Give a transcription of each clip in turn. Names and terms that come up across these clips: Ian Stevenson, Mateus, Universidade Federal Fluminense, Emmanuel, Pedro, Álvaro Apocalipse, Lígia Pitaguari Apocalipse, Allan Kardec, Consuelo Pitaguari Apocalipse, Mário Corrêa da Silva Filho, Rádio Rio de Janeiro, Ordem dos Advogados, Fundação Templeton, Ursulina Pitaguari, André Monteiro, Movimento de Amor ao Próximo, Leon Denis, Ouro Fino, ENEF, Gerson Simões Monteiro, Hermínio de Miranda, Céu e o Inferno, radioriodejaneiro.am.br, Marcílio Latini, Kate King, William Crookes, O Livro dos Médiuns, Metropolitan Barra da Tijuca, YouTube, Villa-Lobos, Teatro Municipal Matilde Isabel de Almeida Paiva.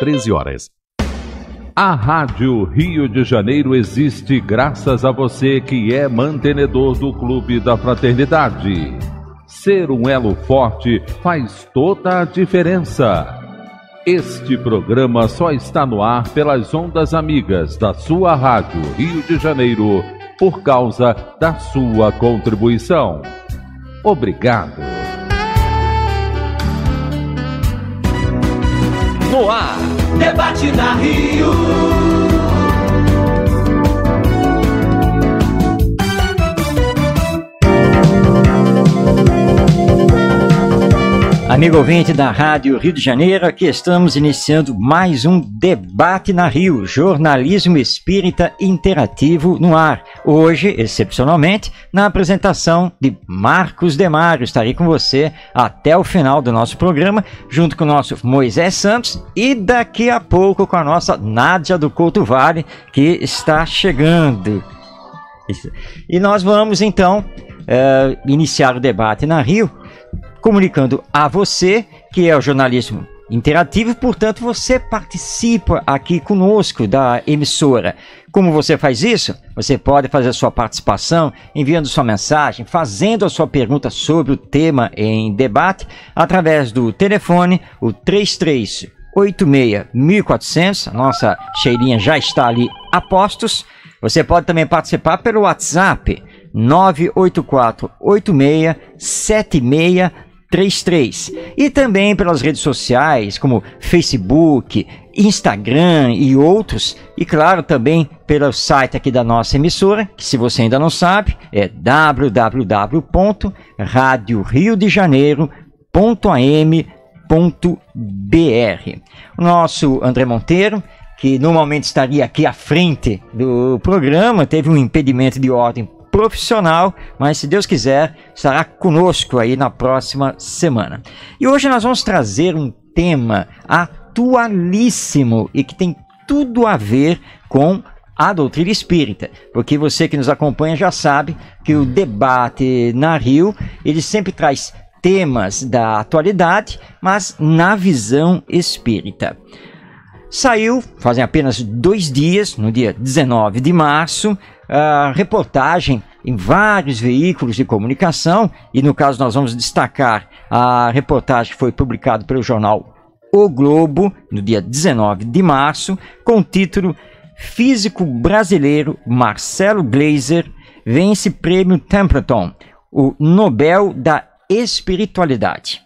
13 horas. A Rádio Rio de Janeiro existe graças a você que é mantenedor do Clube da Fraternidade. Ser um elo forte faz toda a diferença. Este programa só está no ar pelas ondas amigas da sua Rádio Rio de Janeiro por causa da sua contribuição. Obrigado. No ar, debate na Rio. Amigo ouvinte da Rádio Rio de Janeiro, aqui estamos iniciando mais um Debate na Rio, jornalismo espírita interativo no ar. Hoje, excepcionalmente, na apresentação de Marcos Demário. Estarei com você até o final do nosso programa, junto com o nosso Moisés Santos e daqui a pouco com a nossa Nádia do Couto Vale, que está chegando. E nós vamos, então, iniciar o Debate na Rio, comunicando a você, que é o jornalismo interativo, portanto você participa aqui conosco da emissora. Como você faz isso? Você pode fazer a sua participação enviando sua mensagem, fazendo a sua pergunta sobre o tema em debate, através do telefone, o 3386-1400, a nossa cheirinha já está ali a postos. Você pode também participar pelo WhatsApp, 98486-7633, e também pelas redes sociais como Facebook, Instagram e outros, e claro também pelo site aqui da nossa emissora, que se você ainda não sabe é www.radioriodejaneiro.am.br. O nosso André Monteiro, que normalmente estaria aqui à frente do programa, teve um impedimento de ordem profissional, mas se Deus quiser estará conosco aí na próxima semana. E hoje nós vamos trazer um tema atualíssimo e que tem tudo a ver com a doutrina espírita, porque você que nos acompanha já sabe que o Debate na Rio, ele sempre traz temas da atualidade, mas na visão espírita. Saiu, fazem apenas 2 dias, no dia 19 de março, a reportagem em vários veículos de comunicação, e no caso nós vamos destacar a reportagem que foi publicada pelo jornal O Globo, no dia 19 de março, com o título "Físico brasileiro Marcelo Gleiser vence Prêmio Templeton, o Nobel da Espiritualidade".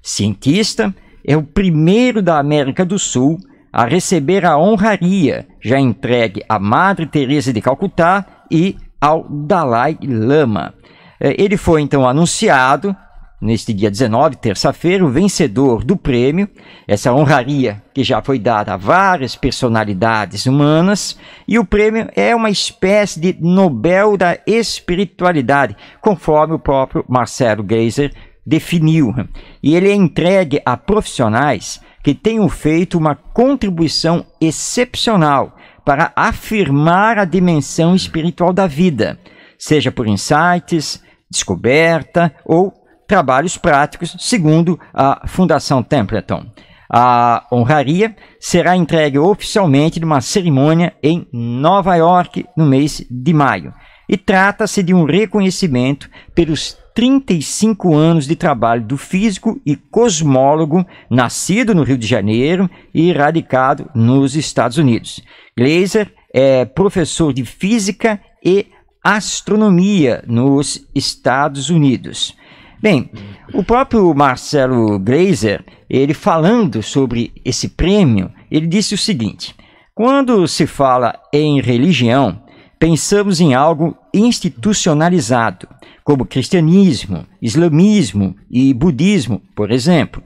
Cientista é o primeiro da América do Sul a receber a honraria, já entregue a Madre Teresa de Calcutá e ao Dalai Lama. Ele foi então anunciado, neste dia 19, terça-feira, o vencedor do prêmio, essa honraria que já foi dada a várias personalidades humanas, e o prêmio é uma espécie de Nobel da Espiritualidade, conforme o próprio Marcelo Gleiser definiu, e ele é entregue a profissionais que tenham feito uma contribuição excepcional para afirmar a dimensão espiritual da vida, seja por insights, descoberta ou trabalhos práticos, segundo a Fundação Templeton. A honraria será entregue oficialmente numa cerimônia em Nova York no mês de maio, e trata-se de um reconhecimento pelos 35 anos de trabalho do físico e cosmólogo, nascido no Rio de Janeiro e radicado nos Estados Unidos. Gleiser é professor de física e astronomia nos Estados Unidos. Bem, o próprio Marcelo Gleiser, ele falando sobre esse prêmio, ele disse o seguinte: "Quando se fala em religião, pensamos em algo institucionalizado, como cristianismo, islamismo e budismo, por exemplo.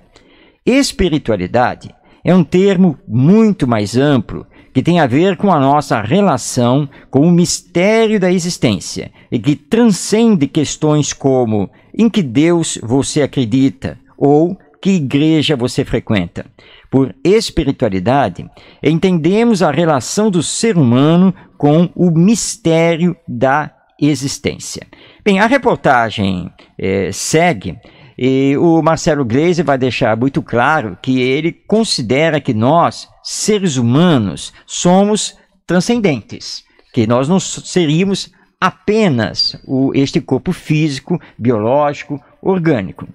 Espiritualidade é um termo muito mais amplo, que tem a ver com a nossa relação com o mistério da existência e que transcende questões como em que Deus você acredita ou que igreja você frequenta. Por espiritualidade, entendemos a relação do ser humano com o mistério da existência". Bem, a reportagem segue E o Marcelo Gleiser vai deixar muito claro que ele considera que nós, seres humanos, somos transcendentes, que nós não seríamos apenas este corpo físico, biológico, orgânico.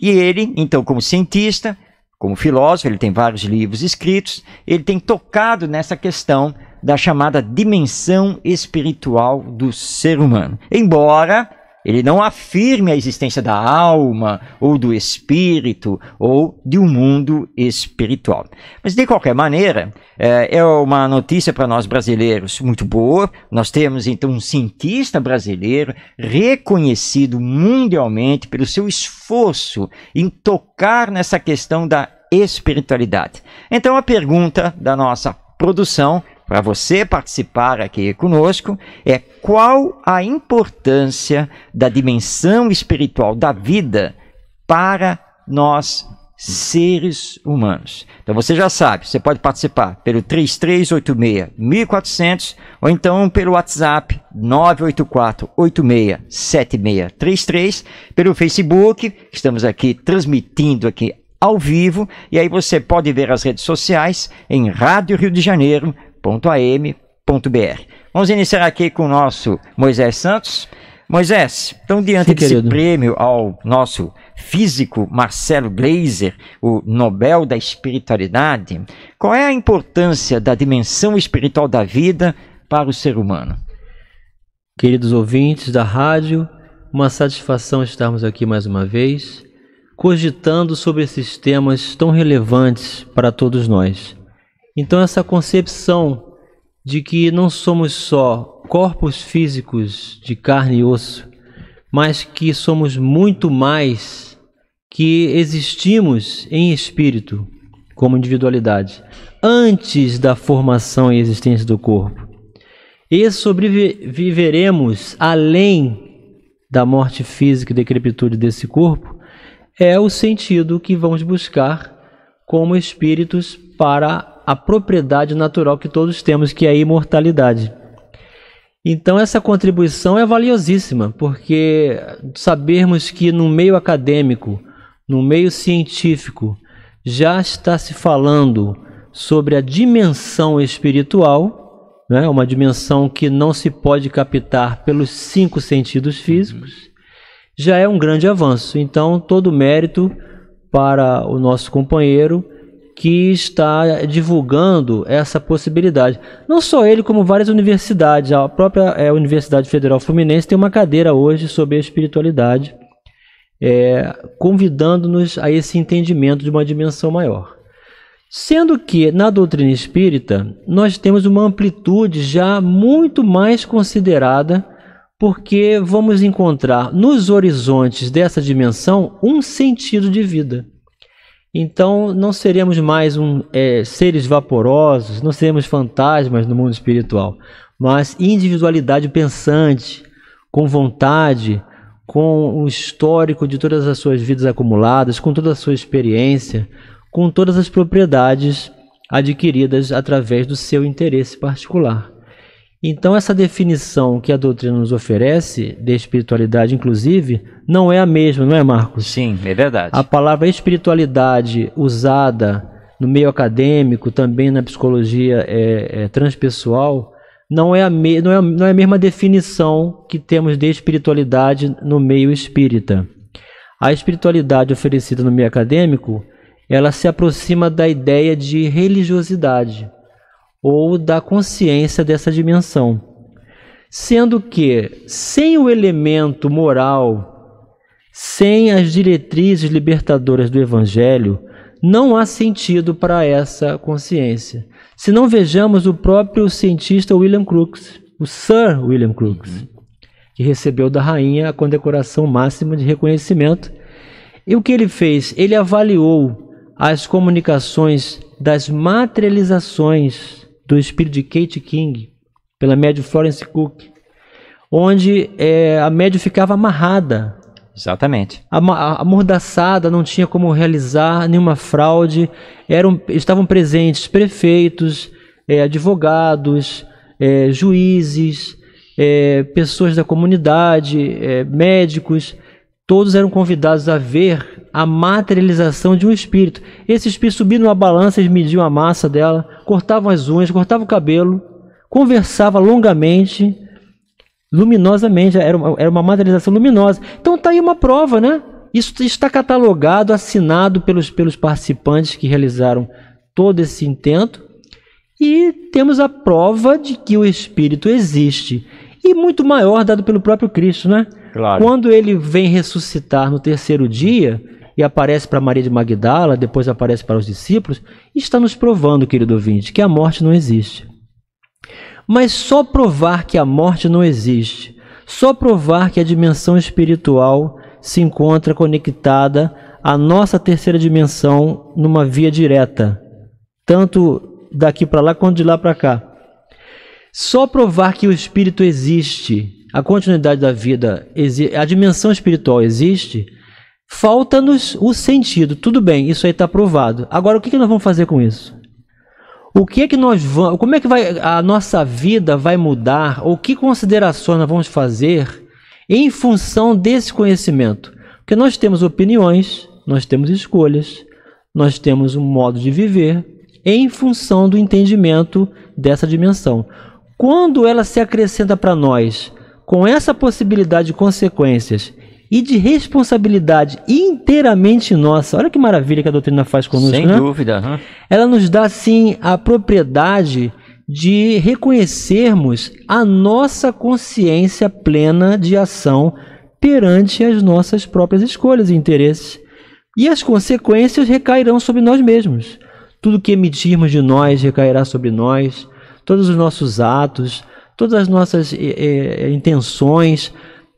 E ele, então, como cientista, como filósofo, ele tem vários livros escritos, ele tem tocado nessa questão da chamada dimensão espiritual do ser humano. Embora ele não afirme a existência da alma, ou do espírito, ou de um mundo espiritual. Mas, de qualquer maneira, é uma notícia para nós brasileiros muito boa. Nós temos, então, um cientista brasileiro reconhecido mundialmente pelo seu esforço em tocar nessa questão da espiritualidade. Então, a pergunta da nossa produção, para você participar aqui conosco, é: qual a importância da dimensão espiritual da vida para nós, seres humanos? Então você já sabe, você pode participar pelo 3386-1400 ou então pelo WhatsApp 984-867633, pelo Facebook, estamos aqui transmitindo aqui ao vivo, e aí você pode ver as redes sociais em radioriodejaneiro.am.br. Vamos iniciar aqui com o nosso Moisés Santos. Moisés, então, diante desse prêmio ao nosso físico Marcelo Gleiser, o Nobel da Espiritualidade, qual é a importância da dimensão espiritual da vida para o ser humano? Queridos ouvintes da rádio, uma satisfação estarmos aqui mais uma vez, cogitando sobre esses temas tão relevantes para todos nós. Então, essa concepção de que não somos só corpos físicos de carne e osso, mas que somos muito mais, que existimos em espírito, como individualidade, antes da formação e existência do corpo. E sobreviveremos além da morte física e da decrepitude desse corpo, é o sentido que vamos buscar como espíritos para a propriedade natural que todos temos, que é a imortalidade. Então essa contribuição é valiosíssima, porque sabermos que no meio acadêmico, no meio científico, já está se falando sobre a dimensão espiritual, né? Uma dimensão que não se pode captar pelos 5 sentidos físicos, já é um grande avanço. Então todo mérito para o nosso companheiro que está divulgando essa possibilidade. Não só ele, como várias universidades. A própria Universidade Federal Fluminense tem uma cadeira hoje sobre a espiritualidade, convidando-nos a esse entendimento de uma dimensão maior. Sendo que, na doutrina espírita, nós temos uma amplitude já muito mais considerada, porque vamos encontrar nos horizontes dessa dimensão um sentido de vida. Então, não seremos mais seres vaporosos, não seremos fantasmas no mundo espiritual, mas individualidade pensante, com vontade, com o histórico de todas as suas vidas acumuladas, com toda a sua experiência, com todas as propriedades adquiridas através do seu interesse particular. Então, essa definição que a doutrina nos oferece, de espiritualidade inclusive, não é a mesma, não é, Marcos? Sim, é verdade. A palavra espiritualidade usada no meio acadêmico, também na psicologia transpessoal, não é a mesma definição que temos de espiritualidade no meio espírita. A espiritualidade oferecida no meio acadêmico, ela se aproxima da ideia de religiosidade, ou da consciência dessa dimensão. Sendo que, sem o elemento moral, sem as diretrizes libertadoras do Evangelho, não há sentido para essa consciência. Se não, vejamos o próprio cientista William Crookes, o Sir William Crookes, que recebeu da rainha a condecoração máxima de reconhecimento. E o que ele fez? Ele avaliou as comunicações das materializações do espírito de Kate King, pela médium Florence Cook, onde a médium ficava amarrada. Exatamente. Amordaçada, não tinha como realizar nenhuma fraude. Estavam presentes prefeitos, advogados, juízes, pessoas da comunidade, médicos. Todos eram convidados a ver a materialização de um espírito. Esse espírito subia numa balança, eles mediam a massa dela, cortavam as unhas, cortavam o cabelo, conversava longamente, luminosamente, era uma materialização luminosa. Então está aí uma prova, né? Isso está catalogado, assinado pelos participantes que realizaram todo esse intento, e temos a prova de que o espírito existe. E muito maior, dado pelo próprio Cristo, né? Claro. Quando ele vem ressuscitar no terceiro dia e aparece para Maria de Magdala, depois aparece para os discípulos, está nos provando, querido ouvinte, que a morte não existe. Mas só provar que a morte não existe, só provar que a dimensão espiritual se encontra conectada à nossa terceira dimensão numa via direta, tanto daqui para lá quanto de lá para cá. Só provar que o espírito existe, a continuidade da vida, a dimensão espiritual existe, falta-nos o sentido. Tudo bem, isso aí está provado. Agora, o que nós vamos fazer com isso? O que é que nós vamos? Como é que a nossa vida vai mudar? Ou que considerações nós vamos fazer em função desse conhecimento? Porque nós temos opiniões, nós temos escolhas, nós temos um modo de viver em função do entendimento dessa dimensão. Quando ela se acrescenta para nós com essa possibilidade de consequências e de responsabilidade inteiramente nossa, olha que maravilha que a doutrina faz conosco, sem dúvida, né? Ela nos dá, sim, a propriedade de reconhecermos a nossa consciência plena de ação perante as nossas próprias escolhas e interesses. E as consequências recairão sobre nós mesmos. Tudo que emitirmos de nós recairá sobre nós, todos os nossos atos, todas as nossas intenções,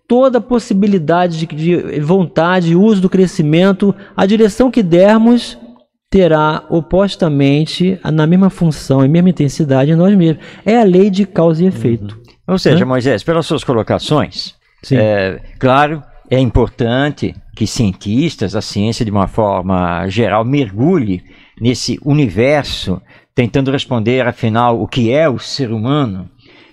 toda a possibilidade de vontade, uso do crescimento, a direção que dermos terá opostamente, na mesma função e mesma intensidade em nós mesmos. É a lei de causa e efeito. Ou seja, Moisés, pelas suas colocações, claro, é importante que cientistas, a ciência de uma forma geral, mergulhe nesse universo, tentando responder, afinal, o que é o ser humano,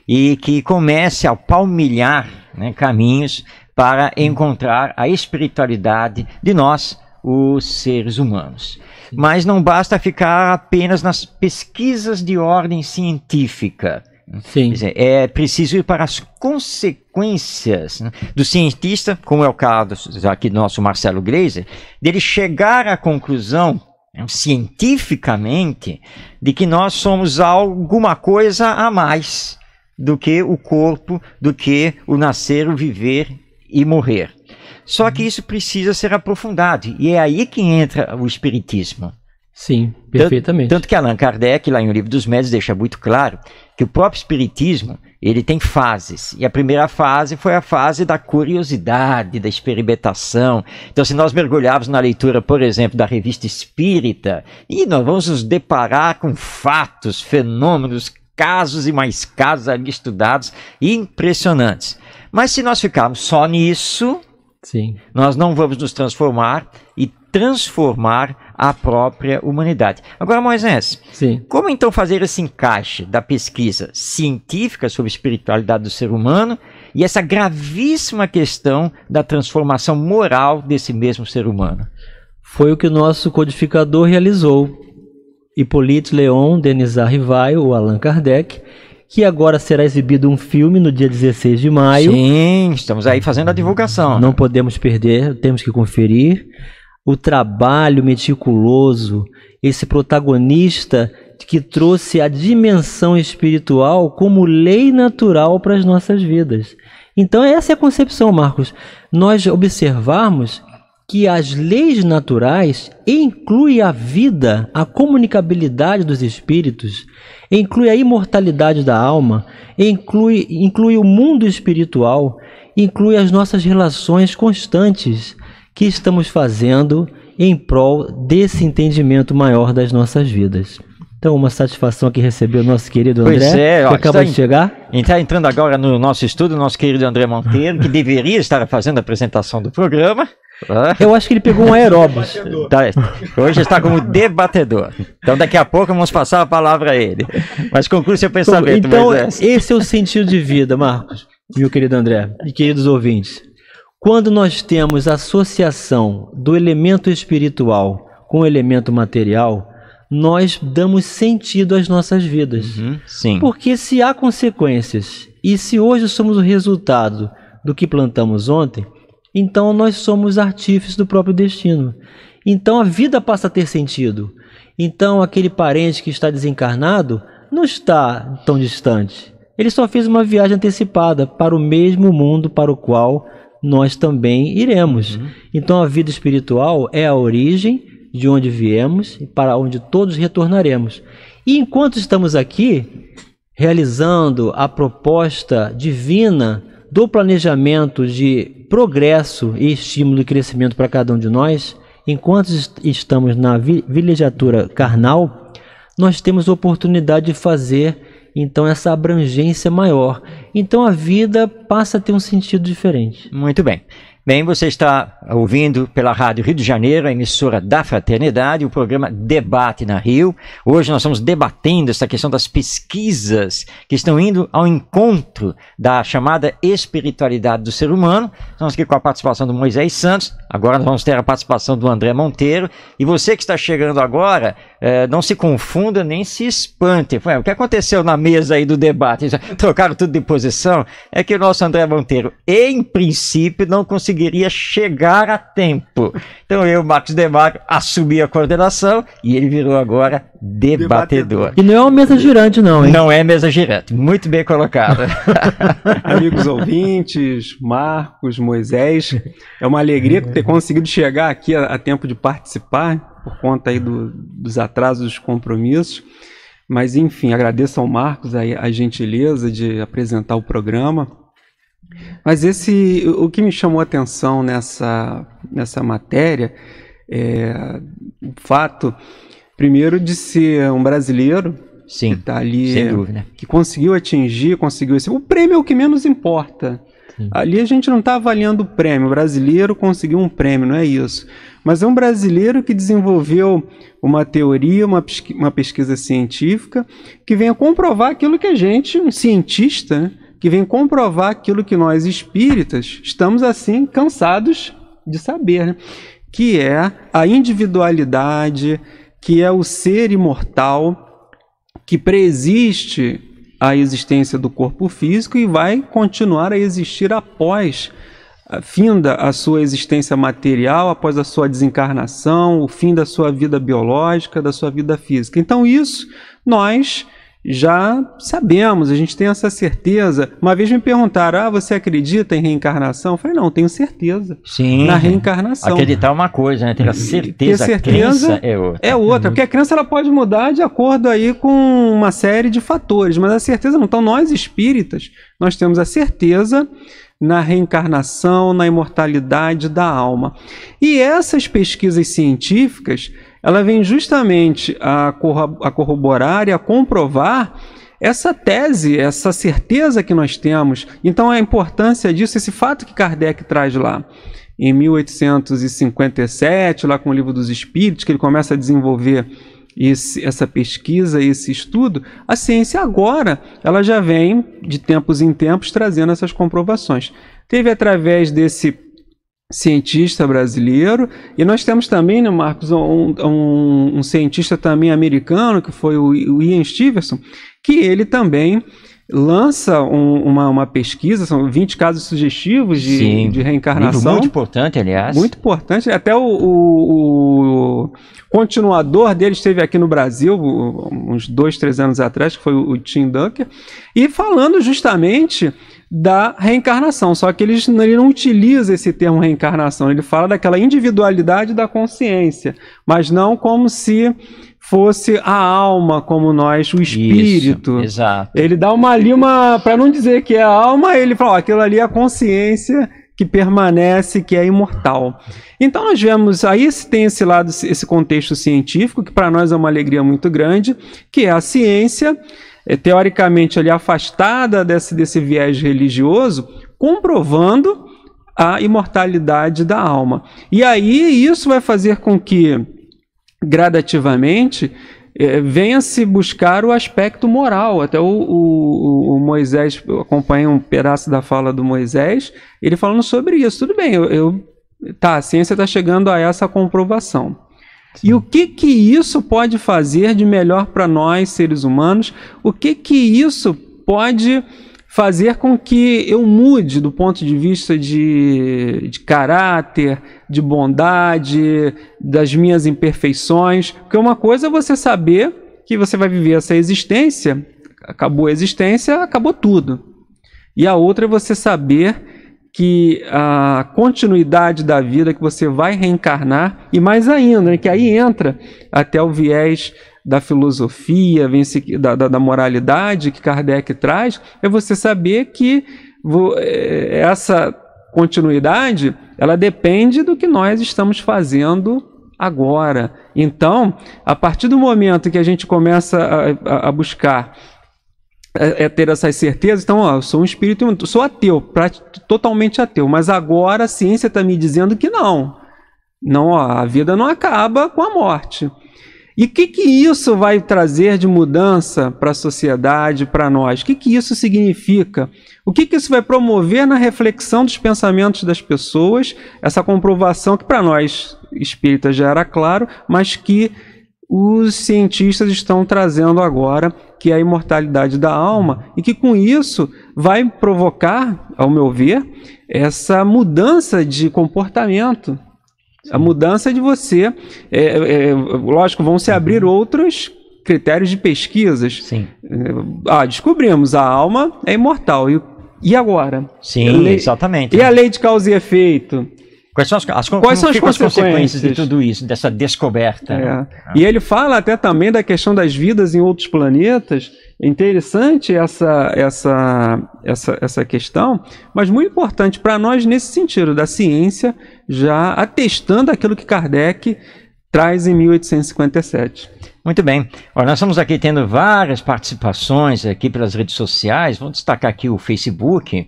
e que comece a palmilhar, né, caminhos para encontrar a espiritualidade de nós, os seres humanos. Mas não basta ficar apenas nas pesquisas de ordem científica. Sim. Quer dizer, é preciso ir para as consequências, né, do cientista, como é o caso aqui do nosso Marcelo Gleiser, dele chegar à conclusão cientificamente de que nós somos alguma coisa a mais do que o corpo, do que o nascer, o viver e morrer. Só que isso precisa ser aprofundado, e é aí que entra o espiritismo. Sim, perfeitamente. Tanto que Allan Kardec, lá em O Livro dos Médiuns, deixa muito claro que o próprio espiritismo, ele tem fases. E a primeira fase foi a fase da curiosidade, da experimentação. Então, se nós mergulharmos na leitura, por exemplo, da Revista Espírita, e nós vamos nos deparar com fatos, fenômenos, casos e mais casos ali estudados, impressionantes. Mas se nós ficarmos só nisso, sim, nós não vamos nos transformar e transformar a própria humanidade. Agora, Moisés, sim, como então fazer esse encaixe da pesquisa científica sobre a espiritualidade do ser humano e essa gravíssima questão da transformação moral desse mesmo ser humano? Foi o que o nosso codificador realizou, Hippolyte Leon Denizar Rivaio, o Allan Kardec, que agora será exibido um filme no dia 16 de maio. Sim, estamos aí fazendo a divulgação. Não podemos perder, temos que conferir. O trabalho meticuloso, esse protagonista que trouxe a dimensão espiritual como lei natural para as nossas vidas. Então essa é a concepção, Marcos. Nós observarmos que as leis naturais incluem a vida, a comunicabilidade dos espíritos, inclui a imortalidade da alma, inclui o mundo espiritual, inclui as nossas relações constantes que estamos fazendo em prol desse entendimento maior das nossas vidas. Então, uma satisfação que recebeu o nosso querido André, que acaba de chegar. Está entrando agora no nosso estúdio, o nosso querido André Monteiro, que deveria estar fazendo a apresentação do programa. Eu acho que ele pegou um aeróbus. Hoje está como debatedor. Então, daqui a pouco vamos passar a palavra a ele. Mas conclui seu pensamento. Então, Moisés, esse é o sentido de vida, Marcos, meu querido André, e queridos ouvintes. Quando nós temos associação do elemento espiritual com o elemento material, nós damos sentido às nossas vidas. Sim. Porque se há consequências, e se hoje somos o resultado do que plantamos ontem, então nós somos artífices do próprio destino. Então a vida passa a ter sentido. Então aquele parente que está desencarnado não está tão distante. Ele só fez uma viagem antecipada para o mesmo mundo para o qual nós também iremos. Então a vida espiritual é a origem de onde viemos e para onde todos retornaremos. E enquanto estamos aqui, realizando a proposta divina do planejamento de progresso e estímulo e crescimento para cada um de nós, enquanto estamos na vilegiatura carnal, nós temos a oportunidade de fazer então essa abrangência maior. Então a vida passa a ter um sentido diferente. Muito bem. Bem, você está ouvindo pela Rádio Rio de Janeiro, a emissora da Fraternidade, o programa Debate na Rio. Hoje nós estamos debatendo essa questão das pesquisas que estão indo ao encontro da chamada espiritualidade do ser humano. Estamos aqui com a participação do Moisés Santos, agora nós vamos ter a participação do André Monteiro. E você que está chegando agora, não se confunda nem se espante. O que aconteceu na mesa aí do debate? Já trocaram tudo de posição? É que o nosso André Monteiro, em princípio, não conseguiria chegar a tempo. Então eu, Marcos Demário, assumi a coordenação e ele virou agora debatedor. E não é uma mesa girante não, hein? Não é mesa girante, muito bem colocado. Amigos ouvintes, Marcos, Moisés, é uma alegria ter conseguido chegar aqui a tempo de participar, por conta aí dos atrasos, dos compromissos. Mas enfim, agradeço ao Marcos a gentileza de apresentar o programa. Mas o que me chamou a atenção nessa matéria é o fato, primeiro, de ser um brasileiro. Sim, que tá ali, sem dúvida, que conseguiu atingir, o prêmio é o que menos importa. Sim. Ali a gente não está avaliando o prêmio, o brasileiro conseguiu um prêmio, não é isso. Mas é um brasileiro que desenvolveu uma teoria, uma pesquisa científica que venha comprovar aquilo que a gente, um cientista, né, que vem comprovar aquilo que nós espíritas estamos assim cansados de saber, né? Que é a individualidade, que é o ser imortal, que preexiste à existência do corpo físico e vai continuar a existir após finda a sua existência material, após a sua desencarnação, o fim da sua vida biológica, da sua vida física. Então isso nós já sabemos, a gente tem essa certeza. Uma vez me perguntaram, você acredita em reencarnação? Eu falei, não, tenho certeza. Sim, na reencarnação. Acreditar é uma coisa, né? Ter a certeza, a crença é outra. Porque a crença ela pode mudar de acordo aí com uma série de fatores, mas a certeza não. Então nós espíritas, nós temos a certeza na reencarnação, na imortalidade da alma. E essas pesquisas científicas, ela vem justamente a corroborar e a comprovar essa tese, essa certeza que nós temos. Então a importância disso, esse fato que Kardec traz lá em 1857, lá com o Livro dos Espíritos, que ele começa a desenvolver essa pesquisa, esse estudo. A ciência agora, ela já vem de tempos em tempos trazendo essas comprovações. Teve através desse cientista brasileiro, e nós temos também, né, Marcos, um cientista também americano, que foi o Ian Stevenson, que ele também lança uma pesquisa, são 20 casos sugestivos de reencarnação. Muito importante, aliás. Muito importante. Até o continuador dele esteve aqui no Brasil uns 2, 3 anos atrás, que foi o Tim Dunker, e falando justamente da reencarnação, só que ele não utiliza esse termo reencarnação, ele fala daquela individualidade da consciência, mas não como se fosse a alma, como nós, o espírito. Isso, exato. Ele dá uma para não dizer que é a alma, ele fala, aquilo ali é a consciência que permanece, que é imortal. Então nós vemos, aí tem esse lado, esse contexto científico, que para nós é uma alegria muito grande, que é a ciência, teoricamente ali afastada desse viés religioso, comprovando a imortalidade da alma. E aí isso vai fazer com que gradativamente venha-se buscar o aspecto moral. Até o Moisés, acompanha um pedaço da fala do Moisés, ele falando sobre isso. Tudo bem, a ciência está chegando a essa comprovação. Sim. E o que isso pode fazer de melhor para nós, seres humanos? O que isso pode fazer com que eu mude do ponto de vista de caráter, de bondade, das minhas imperfeições? Porque uma coisa é você saber que você vai viver essa existência, acabou a existência, acabou tudo. E a outra é você saber que a continuidade da vida, que você vai reencarnar, e mais ainda, que aí entra até o viés da filosofia, da moralidade que Kardec traz, é você saber que essa continuidade, ela depende do que nós estamos fazendo agora. Então, a partir do momento que a gente começa a buscar ter essas certezas, então, eu sou um espírito, eu sou ateu, totalmente ateu, mas agora a ciência está me dizendo que não, a vida não acaba com a morte. E o que isso vai trazer de mudança para a sociedade, para nós? O que isso significa? O que isso vai promover na reflexão dos pensamentos das pessoas? Essa comprovação que para nós espíritas já era claro, mas que os cientistas estão trazendo agora, que é a imortalidade da alma, e que com isso vai provocar, ao meu ver, essa mudança de comportamento. A mudança de você, lógico, vão se abrir outros critérios de pesquisas. Sim. Descobrimos, a alma é imortal. E agora? Sim, exatamente. E a lei de causa e efeito? Quais são as consequências de tudo isso, dessa descoberta? Né? E ele fala até também da questão das vidas em outros planetas. É interessante essa questão, mas muito importante para nós nesse sentido, da ciência já atestando aquilo que Kardec traz em 1857. Muito bem. Olha, nós estamos aqui tendo várias participações aqui pelas redes sociais. Vamos destacar aqui o Facebook,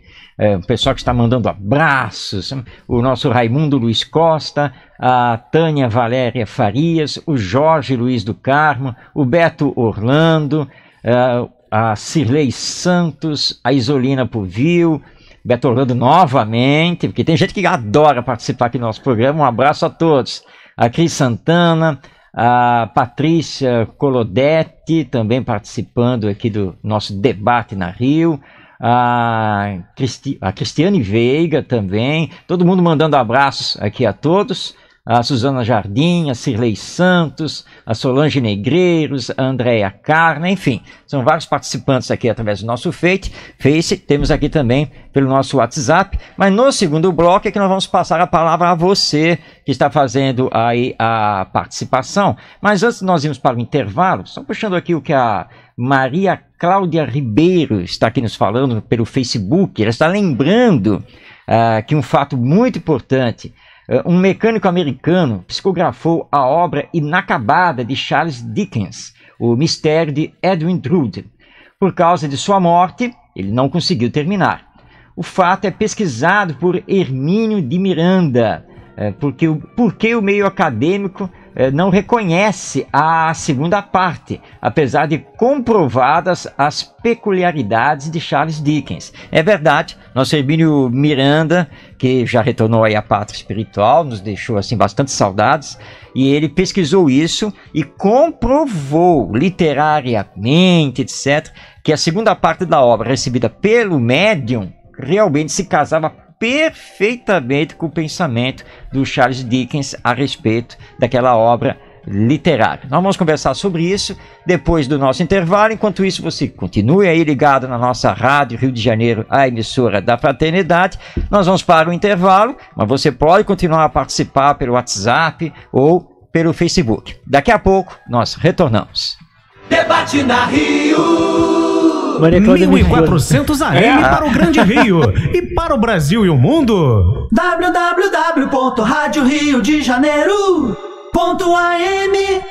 o pessoal que está mandando abraços, o nosso Raimundo Luiz Costa, a Tânia Valéria Farias, o Jorge Luiz do Carmo, o Beto Orlando, a Cirlei Santos, a Isolina Puvil, Beto Orlando novamente, porque tem gente que adora participar aqui do nosso programa. Um abraço a todos. A Cris Santana, a Patrícia Colodetti, também participando aqui do nosso debate na Rio. A Cristiane Veiga também. Todo mundo mandando abraços aqui a todos. A Suzana Jardim, a Cirlei Santos, a Solange Negreiros, a Andréia Carna, enfim. São vários participantes aqui através do nosso Face. Temos aqui também pelo nosso WhatsApp. Mas no segundo bloco é que nós vamos passar a palavra a você que está fazendo aí a participação. Mas antes de nós irmos para o intervalo, só puxando aqui o que a Maria Cláudia Ribeiro está aqui nos falando pelo Facebook. Ela está lembrando que um fato muito importante... Um mecânico americano psicografou a obra inacabada de Charles Dickens, O Mistério de Edwin Drood. Por causa de sua morte, ele não conseguiu terminar. O fato é pesquisado por Hermínio de Miranda, porque o meio acadêmico não reconhece a segunda parte, apesar de comprovadas as peculiaridades de Charles Dickens. É verdade, nosso Hermínio Miranda, que já retornou aí à pátria espiritual, nos deixou assim bastante saudades, e ele pesquisou isso e comprovou literariamente, etc., que a segunda parte da obra recebida pelo médium realmente se casava perfeitamente com o pensamento do Charles Dickens a respeito daquela obra literária. Nós vamos conversar sobre isso depois do nosso intervalo. Enquanto isso, você continue aí ligado na nossa Rádio Rio de Janeiro, a emissora da Fraternidade. Nós vamos para o intervalo, mas você pode continuar a participar pelo WhatsApp ou pelo Facebook. Daqui a pouco, nós retornamos. Debate na Rio! 1400 AM para o Grande Rio e para o Brasil e o mundo. www.radioriodejaneiro.am www.am.br.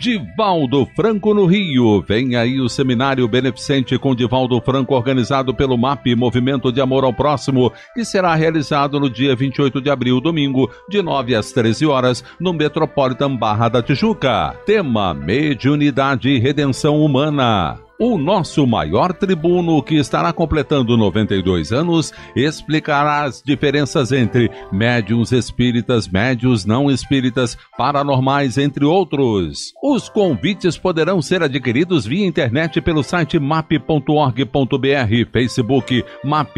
Divaldo Franco no Rio. Vem aí o Seminário Beneficente com Divaldo Franco, organizado pelo MAP, Movimento de Amor ao Próximo, que será realizado no dia 28 de abril, domingo, de 9 às 13 horas, no Metropolitan Barra da Tijuca. Tema: Mediunidade e Redenção Humana. O nosso maior tribuno, que estará completando 92 anos, explicará as diferenças entre médiuns espíritas, médiuns não espíritas, paranormais, entre outros. Os convites poderão ser adquiridos via internet pelo site map.org.br, Facebook MAP,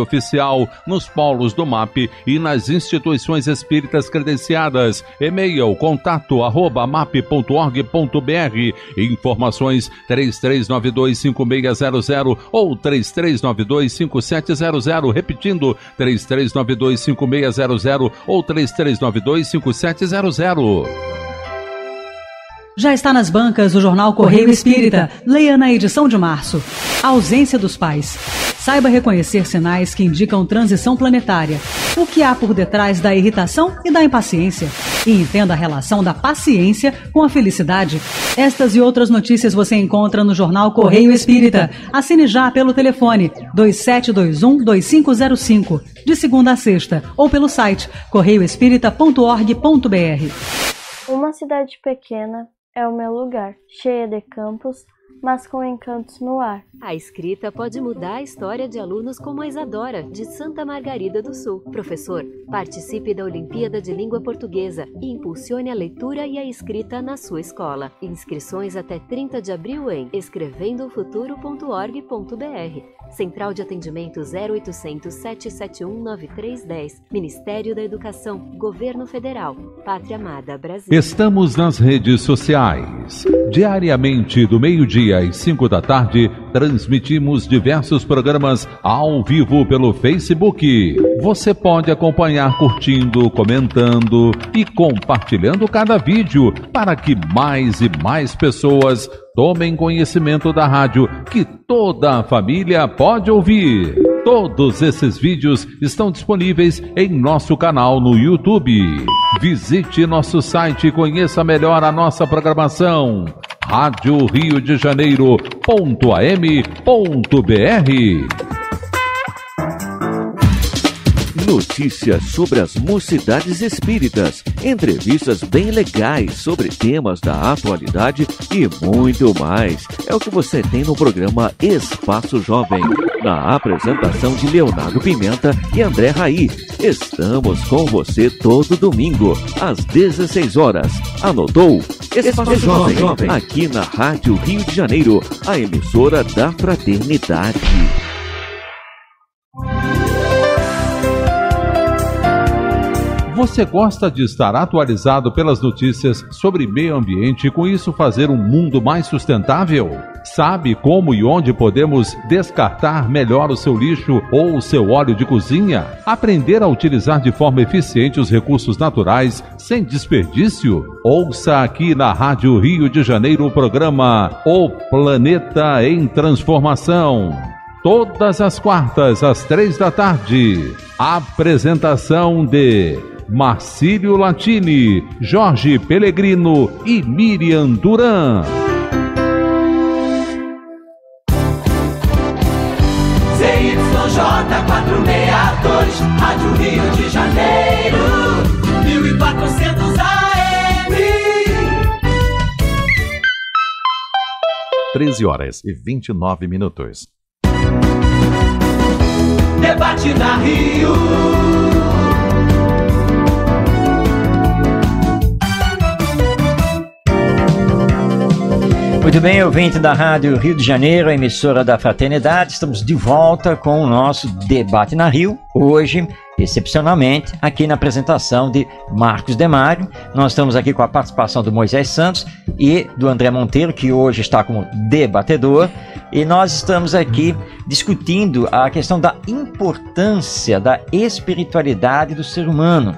_oficial, nos polos do MAP e nas instituições espíritas credenciadas. E-mail contato@map.org.br. Informações 33925600 ou 33925700, repetindo, 33925600 ou 33925700. Já está nas bancas o jornal Correio Espírita. Leia na edição de março. A ausência dos pais. Saiba reconhecer sinais que indicam transição planetária. O que há por detrás da irritação e da impaciência. E entenda a relação da paciência com a felicidade. Estas e outras notícias você encontra no jornal Correio Espírita. Assine já pelo telefone 2721-2505, de segunda a sexta, ou pelo site correioespírita.org.br. Uma cidade pequena é o meu lugar, cheia de campos, mas com encantos no ar. A escrita pode mudar a história de alunos como a Isadora, de Santa Margarida do Sul. Professor, participe da Olimpíada de Língua Portuguesa e impulsione a leitura e a escrita na sua escola. Inscrições até 30 de abril em escrevendofuturo.org.br. Central de Atendimento 0800 771 9310. Ministério da Educação, Governo Federal, Pátria Amada Brasil. Estamos nas redes sociais. Diariamente do meio-dia às 5 da tarde, transmitimos diversos programas ao vivo pelo Facebook. Você pode acompanhar curtindo, comentando e compartilhando cada vídeo para que mais e mais pessoas tomem conhecimento da rádio, que toda a família pode ouvir. Todos esses vídeos estão disponíveis em nosso canal no YouTube. Visite nosso site e conheça melhor a nossa programação. Rádio Rio de Janeiro.am.br. Notícias sobre as mocidades espíritas, entrevistas bem legais sobre temas da atualidade e muito mais. É o que você tem no programa Espaço Jovem, na apresentação de Leonardo Pimenta e André Raí. Estamos com você todo domingo, às 16 horas. Anotou? Espaço Jovem, aqui na Rádio Rio de Janeiro, a emissora da fraternidade. Você gosta de estar atualizado pelas notícias sobre meio ambiente e com isso fazer um mundo mais sustentável? Sabe como e onde podemos descartar melhor o seu lixo ou o seu óleo de cozinha? Aprender a utilizar de forma eficiente os recursos naturais sem desperdício? Ouça aqui na Rádio Rio de Janeiro o programa O Planeta em Transformação. Todas as quartas, às 3 da tarde. Apresentação de Marcílio Latini, Jorge Pellegrino e Miriam Duran. CYJ462, Rádio Rio de Janeiro, 1400 AM. 13h29. Debate na Rio. Muito bem, ouvinte da Rádio Rio de Janeiro, emissora da Fraternidade, estamos de volta com o nosso Debate na Rio. Hoje, excepcionalmente, aqui na apresentação de Marcos Demário. Nós estamos aqui com a participação do Moisés Santos e do André Monteiro, que hoje está como debatedor. E nós estamos aqui discutindo a questão da importância da espiritualidade do ser humano.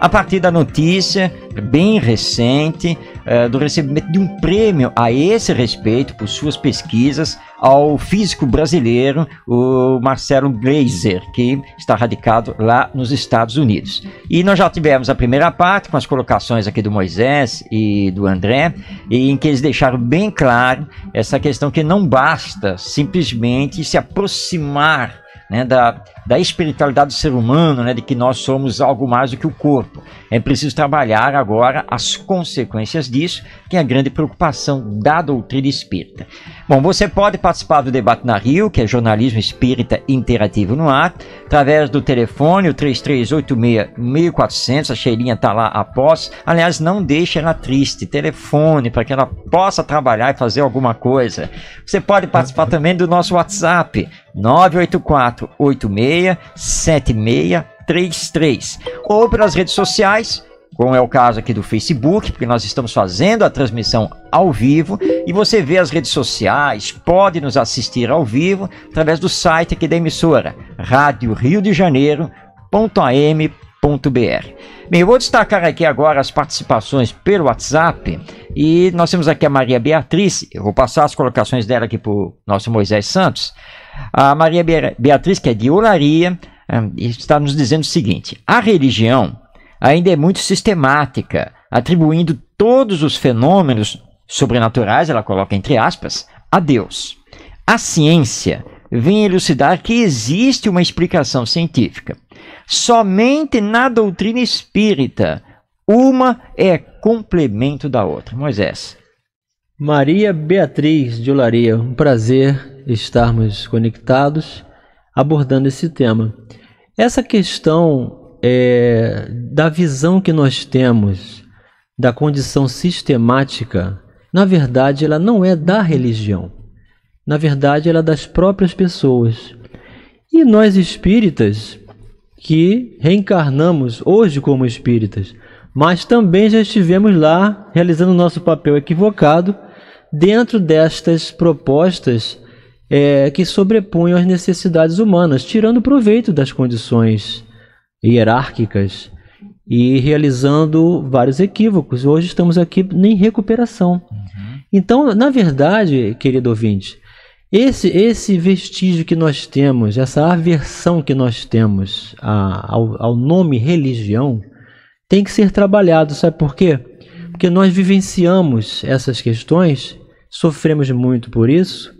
A partir da notícia bem recente do recebimento de um prêmio a esse respeito por suas pesquisas ao físico brasileiro, o Marcelo Gleiser, que está radicado lá nos Estados Unidos. E nós já tivemos a primeira parte com as colocações aqui do Moisés e do André, em que eles deixaram bem claro essa questão que não basta simplesmente se aproximar, né, da espiritualidade do ser humano, né, de que nós somos algo mais do que o corpo. É preciso trabalhar agora as consequências disso, que é a grande preocupação da doutrina espírita. Bom, você pode participar do Debate na Rio, que é jornalismo espírita interativo no ar, através do telefone, o 3386-1400, a Cheirinha está lá após. Aliás, não deixe ela triste, telefone, para que ela possa trabalhar e fazer alguma coisa. Você pode participar também do nosso WhatsApp, 984-86-7633, ou pelas redes sociais, como é o caso aqui do Facebook, porque nós estamos fazendo a transmissão ao vivo, e você vê as redes sociais, pode nos assistir ao vivo através do site aqui da emissora, radioriodejaneiro.am.br. Bem, eu vou destacar aqui agora as participações pelo WhatsApp, e nós temos aqui a Maria Beatriz. Eu vou passar as colocações dela aqui para o nosso Moisés Santos. A Maria Beatriz, que é de Olaria, está nos dizendo o seguinte: a religião ainda é muito sistemática, atribuindo todos os fenômenos sobrenaturais, ela coloca entre aspas, a Deus. A ciência vem elucidar que existe uma explicação científica. Somente na doutrina espírita, uma é complemento da outra. Moisés. Maria Beatriz de Olaria, um prazer estarmos conectados abordando esse tema. Essa questão da visão que nós temos da condição sistemática, na verdade ela não é da religião, na verdade ela é das próprias pessoas. E nós espíritas, que reencarnamos hoje como espíritas, mas também já estivemos lá realizando nosso papel equivocado dentro destas propostas que sobrepunham as necessidades humanas, tirando proveito das condições hierárquicas e realizando vários equívocos. Hoje estamos aqui em recuperação. Uhum. Então, na verdade, querido ouvinte, esse vestígio que nós temos, essa aversão que nós temos ao nome religião, tem que ser trabalhado. Sabe por quê? Porque nós vivenciamos essas questões, sofremos muito por isso,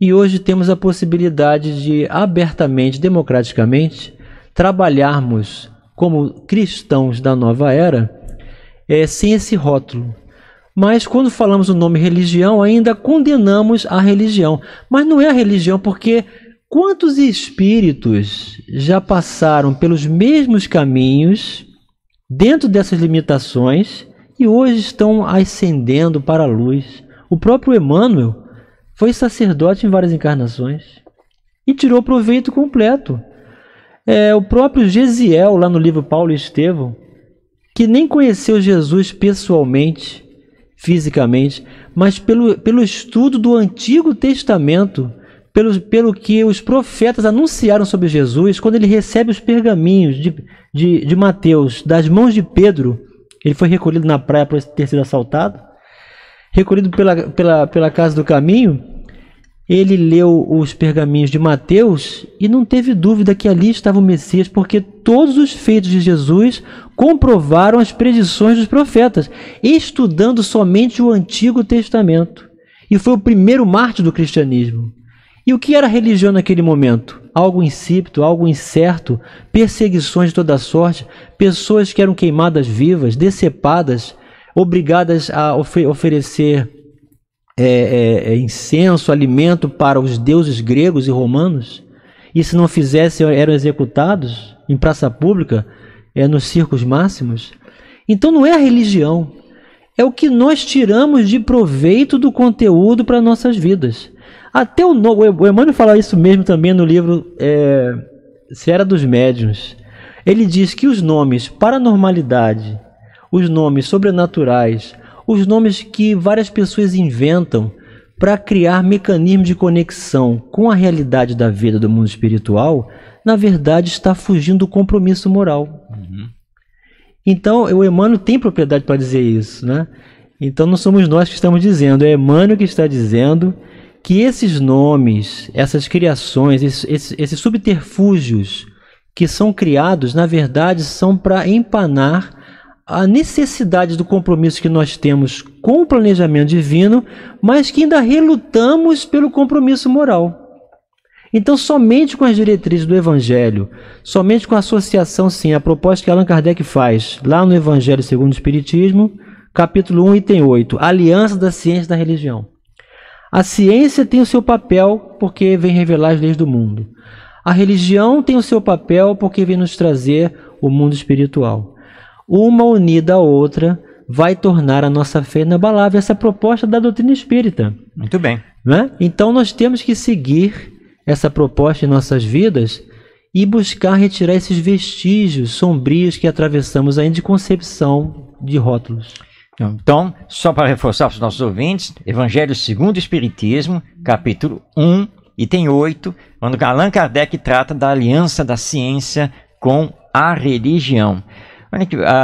e hoje temos a possibilidade de abertamente, democraticamente, trabalharmos como cristãos da nova era, sem esse rótulo. Mas quando falamos o nome religião, ainda condenamos a religião. Mas não é a religião, porque quantos espíritos já passaram pelos mesmos caminhos dentro dessas limitações e hoje estão ascendendo para a luz? O próprio Emmanuel foi sacerdote em várias encarnações e tirou proveito completo. O próprio Gesiel, lá no livro Paulo e Estevão, que nem conheceu Jesus pessoalmente, fisicamente, mas pelo estudo do Antigo Testamento, pelo que os profetas anunciaram sobre Jesus, quando ele recebe os pergaminhos de Mateus, das mãos de Pedro. Ele foi recolhido na praia por ter sido assaltado, recolhido pela casa do caminho. Ele leu os pergaminhos de Mateus e não teve dúvida que ali estava o Messias, porque todos os feitos de Jesus comprovaram as predições dos profetas, estudando somente o Antigo Testamento. E foi o primeiro mártir do cristianismo. E o que era religião naquele momento? Algo insípido, algo incerto, perseguições de toda sorte, pessoas que eram queimadas vivas, decepadas, obrigadas a oferecer incenso, alimento para os deuses gregos e romanos, e se não fizessem eram executados em praça pública, nos circos máximos. Então não é a religião, é o que nós tiramos de proveito do conteúdo para nossas vidas. Até o Emmanuel fala isso mesmo também no livro Seara dos Médiuns. Ele diz que os nomes paranormalidade, os nomes sobrenaturais, os nomes que várias pessoas inventam para criar mecanismos de conexão com a realidade da vida do mundo espiritual, na verdade está fugindo do compromisso moral. Uhum. Então, o Emmanuel tem propriedade para dizer isso, né? Então não somos nós que estamos dizendo, é Emmanuel que está dizendo que esses nomes, essas criações, esses subterfúgios que são criados, na verdade, são para empanar a necessidade do compromisso que nós temos com o planejamento divino, mas que ainda relutamos pelo compromisso moral. Então, somente com as diretrizes do Evangelho, somente com a associação, sim, a proposta que Allan Kardec faz, lá no Evangelho segundo o Espiritismo, capítulo 1, item 8, Aliança da Ciência e da Religião. A ciência tem o seu papel porque vem revelar as leis do mundo. A religião tem o seu papel porque vem nos trazer o mundo espiritual. Uma unida à outra vai tornar a nossa fé inabalável. Essa é a proposta da doutrina espírita. Muito bem. Né? Então nós temos que seguir essa proposta em nossas vidas e buscar retirar esses vestígios sombrios que atravessamos ainda de concepção de rótulos. Então, só para reforçar para os nossos ouvintes, Evangelho segundo o Espiritismo, capítulo 1, item 8, quando Allan Kardec trata da aliança da ciência com a religião.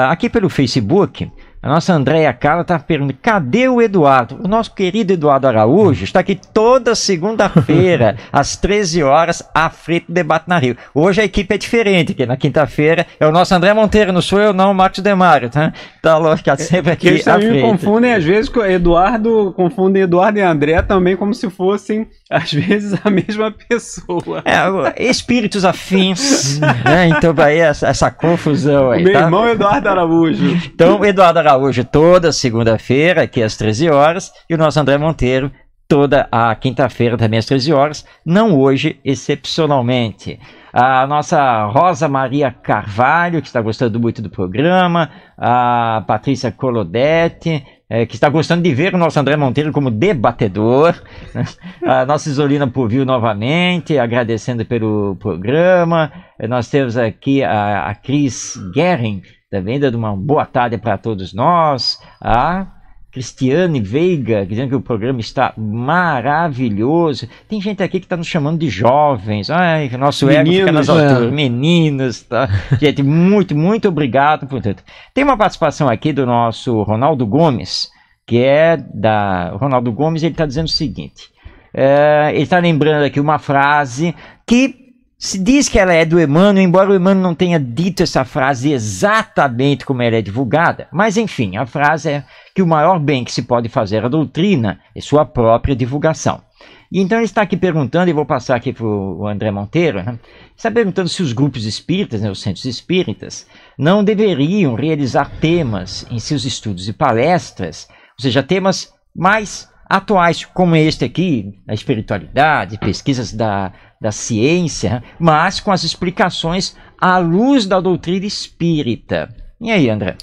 Aqui pelo Facebook, a nossa Andréia Carla está perguntando, cadê o Eduardo? O nosso querido Eduardo Araújo está aqui toda segunda-feira, às 13 horas, à frente do Debate na Rio. Hoje a equipe é diferente, porque na quinta-feira é o nosso André Monteiro, não sou eu não, o Marcos Demário, tá? Tá lógico, tá sempre aqui à frente. Confundem, às vezes, Eduardo e André também como se fossem, às vezes, a mesma pessoa. É, espíritos afins, né? Então vai essa confusão aí, tá? Meu irmão Eduardo Araújo. Então, Eduardo Araújo. Hoje toda segunda-feira, aqui às 13 horas, e o nosso André Monteiro toda a quinta-feira também às 13 horas, não hoje, excepcionalmente. A nossa Rosa Maria Carvalho, que está gostando muito do programa, a Patrícia Colodete, que está gostando de ver o nosso André Monteiro como debatedor, né? A nossa Isolina Povil novamente, agradecendo pelo programa. Nós temos aqui a Cris Guerin, também dando uma boa tarde para todos nós. A Cristiane Veiga, dizendo que o programa está maravilhoso. Tem gente aqui que está nos chamando de jovens. Ai, nosso ego fica nas alturas. Meninos, tá? Gente, muito, muito obrigado por tudo. Tem uma participação aqui do nosso Ronaldo Gomes, que é da... Ronaldo Gomes, ele está dizendo o seguinte. Ele está lembrando aqui uma frase que... se diz que ela é do Emmanuel, embora o Emmanuel não tenha dito essa frase exatamente como ela é divulgada. Mas, enfim, a frase é que o maior bem que se pode fazer à doutrina é sua própria divulgação. E então ele está aqui perguntando, e vou passar aqui para o André Monteiro, né? Está perguntando se os grupos espíritas, né, os centros espíritas, não deveriam realizar temas em seus estudos e palestras, ou seja, temas mais atuais, como este aqui, a espiritualidade, pesquisas da ciência, mas com as explicações à luz da doutrina espírita. E aí, André?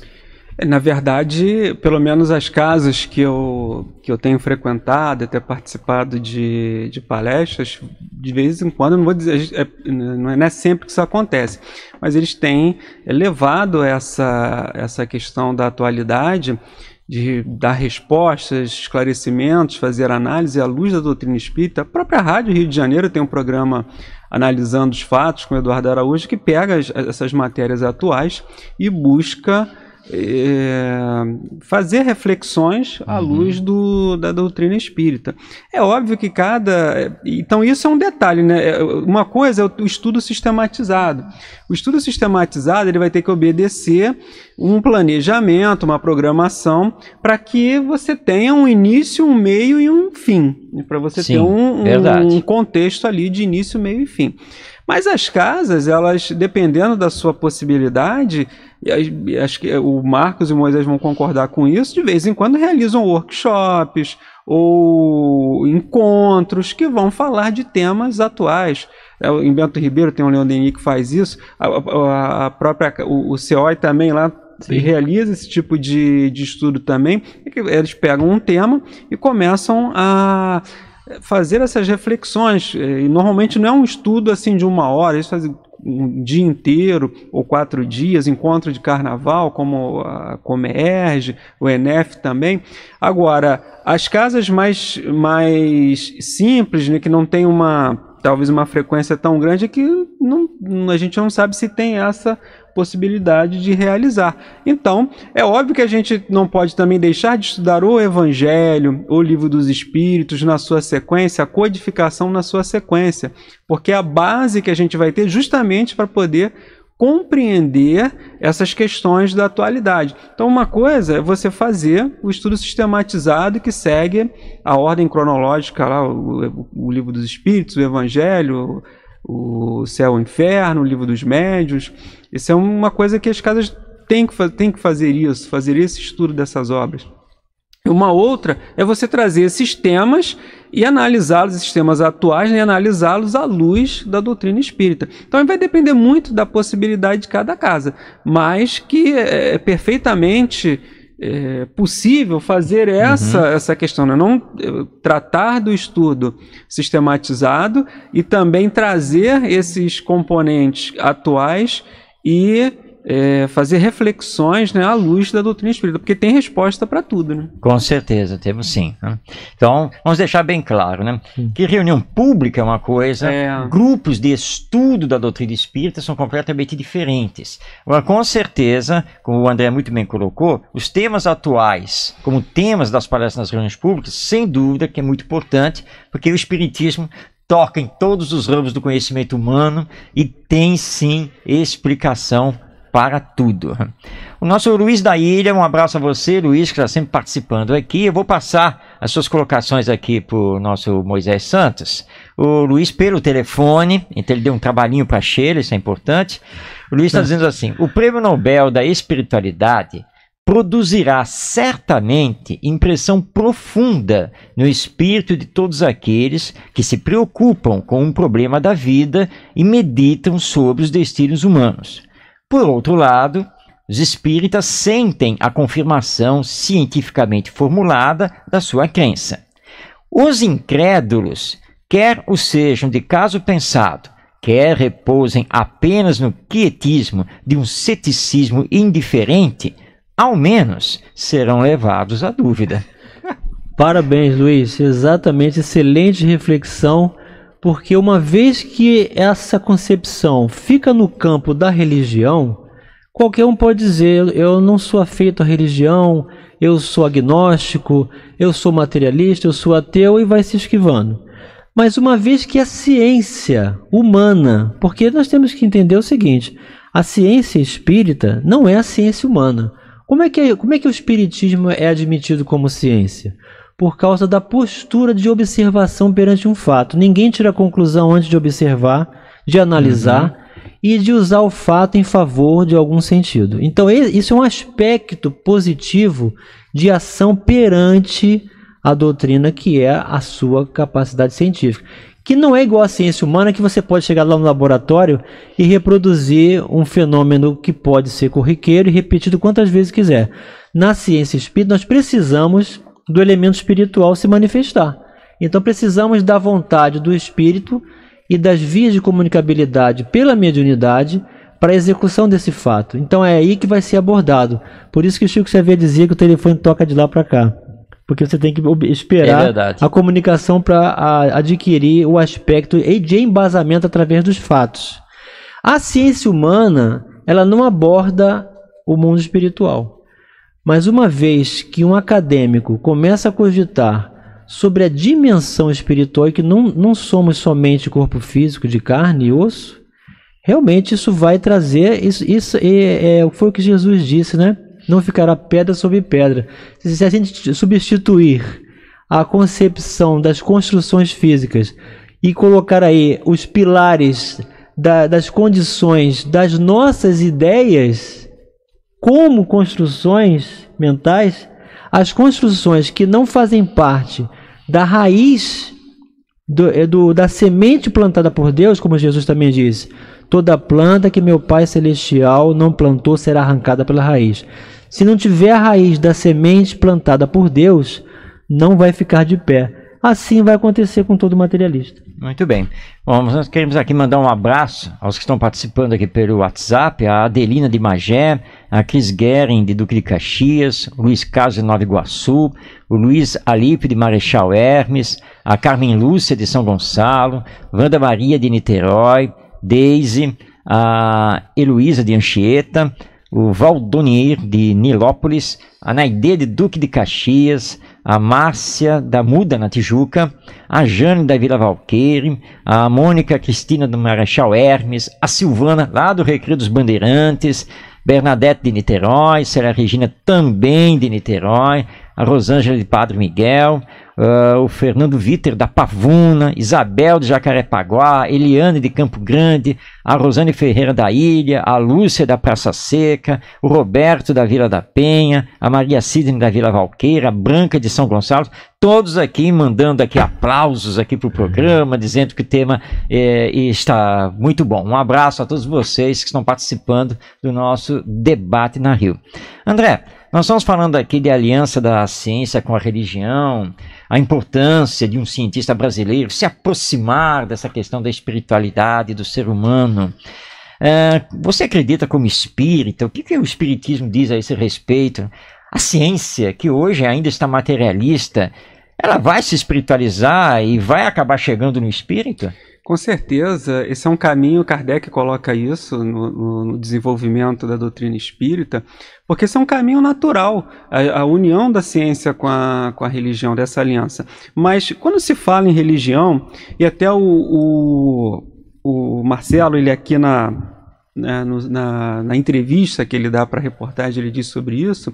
Na verdade, pelo menos as casas que eu tenho frequentado, até participado de palestras, de vez em quando, não vou dizer, não é sempre que isso acontece, mas eles têm levado essa questão da atualidade, de dar respostas, esclarecimentos, fazer análise à luz da doutrina espírita. A própria Rádio Rio de Janeiro tem um programa analisando os fatos com o Eduardo Araújo, que pega essas matérias atuais e busca fazer reflexões à luz da doutrina espírita. É óbvio que cada... Então isso é um detalhe, né? Uma coisa é o estudo sistematizado. O estudo sistematizado, ele vai ter que obedecer um planejamento, uma programação, para que você tenha um início, um meio e um fim. Para você ter um contexto ali de início, meio e fim. Mas as casas, elas, dependendo da sua possibilidade, acho que o Marcos e o Moisés vão concordar com isso, de vez em quando realizam workshops ou encontros que vão falar de temas atuais. Em Bento Ribeiro tem o Leon Denis que faz isso, a própria, o COI também lá, e realiza esse tipo de estudo também. Eles pegam um tema e começam a fazer essas reflexões. E normalmente não é um estudo assim de uma hora, eles fazem um dia inteiro ou 4 dias, encontro de carnaval, como a Comerge, o ENEF também. Agora, as casas mais simples, né, que não tem talvez uma frequência tão grande, é que a gente não sabe se tem essa possibilidade de realizar. Então, é óbvio que a gente não pode também deixar de estudar o Evangelho, o Livro dos Espíritos na sua sequência, a codificação na sua sequência, porque é a base que a gente vai ter justamente para poder compreender essas questões da atualidade. Então, uma coisa é você fazer o estudo sistematizado que segue a ordem cronológica, lá, o Livro dos Espíritos, o Evangelho, o Céu e o Inferno, o Livro dos Médiuns. Isso é uma coisa que as casas têm que fazer isso, fazer esse estudo dessas obras. Uma outra é você trazer esses temas e analisá-los, esses temas atuais, né, e analisá-los à luz da doutrina espírita. Então vai depender muito da possibilidade de cada casa, mas que é perfeitamente possível fazer essa questão, né? Não tratar do estudo sistematizado e também trazer esses componentes atuais e fazer reflexões, né, à luz da doutrina espírita, porque tem resposta para tudo, né? Com certeza, temos sim. Né? Então, vamos deixar bem claro, né? Que reunião pública é uma coisa, grupos de estudo da doutrina espírita são completamente diferentes. Agora, com certeza, como o André muito bem colocou, os temas atuais, como temas das palestras nas reuniões públicas, sem dúvida que é muito importante, porque o espiritismo toca em todos os ramos do conhecimento humano e tem sim explicação para tudo. O nosso Luiz da Ilha, um abraço a você, Luiz, que está sempre participando aqui. Eu vou passar as suas colocações aqui para o nosso Moisés Santos. O Luiz pelo telefone, então ele deu um trabalhinho para a Sheila, isso é importante. O Luiz está dizendo assim: o Prêmio Nobel da Espiritualidade produzirá certamente impressão profunda no espírito de todos aqueles que se preocupam com um problema da vida e meditam sobre os destinos humanos. Por outro lado, os espíritas sentem a confirmação cientificamente formulada da sua crença. Os incrédulos, quer o sejam de caso pensado, quer repousem apenas no quietismo de um ceticismo indiferente, ao menos serão levados à dúvida. Parabéns, Luiz. Exatamente, excelente reflexão. Porque uma vez que essa concepção fica no campo da religião, qualquer um pode dizer: eu não sou afeito à religião, eu sou agnóstico, eu sou materialista, eu sou ateu, e vai se esquivando. Mas uma vez que a ciência humana, porque nós temos que entender o seguinte, a ciência espírita não é a ciência humana. Como é que o espiritismo é admitido como ciência? Por causa da postura de observação perante um fato. Ninguém tira conclusão antes de observar, de analisar e de usar o fato em favor de algum sentido. Então, isso é um aspecto positivo de ação perante a doutrina, que é a sua capacidade científica. Que não é igual à ciência humana, que você pode chegar lá no laboratório e reproduzir um fenômeno que pode ser corriqueiro e repetido quantas vezes quiser. Na ciência espírita, nós precisamos do elemento espiritual se manifestar. Então precisamos da vontade do espírito e das vias de comunicabilidade pela mediunidade para a execução desse fato. Então é aí que vai ser abordado. Por isso que o Chico Xavier dizia que o telefone toca de lá para cá. Porque você tem que esperar a comunicação para adquirir o aspecto de embasamento através dos fatos. A ciência humana, ela não aborda o mundo espiritual. Mas uma vez que um acadêmico começa a cogitar sobre a dimensão espiritual, e que não somos somente corpo físico de carne e osso, realmente isso vai trazer, foi o que Jesus disse, né? Não ficará pedra sobre pedra. Se a gente substituir a concepção das construções físicas e colocar aí os pilares das condições das nossas ideias como construções mentais, as construções que não fazem parte da raiz da semente plantada por Deus, como Jesus também disse, toda planta que meu Pai Celestial não plantou será arrancada pela raiz. Se não tiver a raiz da semente plantada por Deus, não vai ficar de pé. Assim vai acontecer com todo materialista. Muito bem. Bom, nós queremos aqui mandar um abraço aos que estão participando aqui pelo WhatsApp, a Adelina de Magé, a Cris Guerin de Duque de Caxias, o Luiz Carlos de Nova Iguaçu, o Luiz Alipe de Marechal Hermes, a Carmen Lúcia de São Gonçalo, Wanda Maria de Niterói, Deise, a Heloísa de Anchieta, o Valdonier de Nilópolis, a Naide de Duque de Caxias, a Márcia da Muda na Tijuca, a Jane da Vila Valqueire, a Mônica Cristina do Marechal Hermes, a Silvana lá do Recreio dos Bandeirantes, Bernadette de Niterói, Sera Regina também de Niterói, a Rosângela de Padre Miguel, o Fernando Víter da Pavuna, Isabel de Jacarepaguá, Eliane de Campo Grande, a Rosane Ferreira da Ilha, a Lúcia da Praça Seca, o Roberto da Vila da Penha, a Maria Sidney da Vila Valqueira, a Branca de São Gonçalo, todos aqui mandando aqui aplausos aqui para o programa, dizendo que o tema está muito bom. Um abraço a todos vocês que estão participando do nosso debate na Rio. André, nós estamos falando aqui de aliança da ciência com a religião, a importância de um cientista brasileiro se aproximar dessa questão da espiritualidade do ser humano. Você acredita como espírita? O que o espiritismo diz a esse respeito? A ciência, que hoje ainda está materialista, ela vai se espiritualizar e vai acabar chegando no espírito? Com certeza, esse é um caminho, Kardec coloca isso no desenvolvimento da doutrina espírita, porque esse é um caminho natural, a união da ciência com a religião, dessa aliança. Mas quando se fala em religião, e até o Marcelo, ele aqui na entrevista que ele dá para a reportagem, ele diz sobre isso,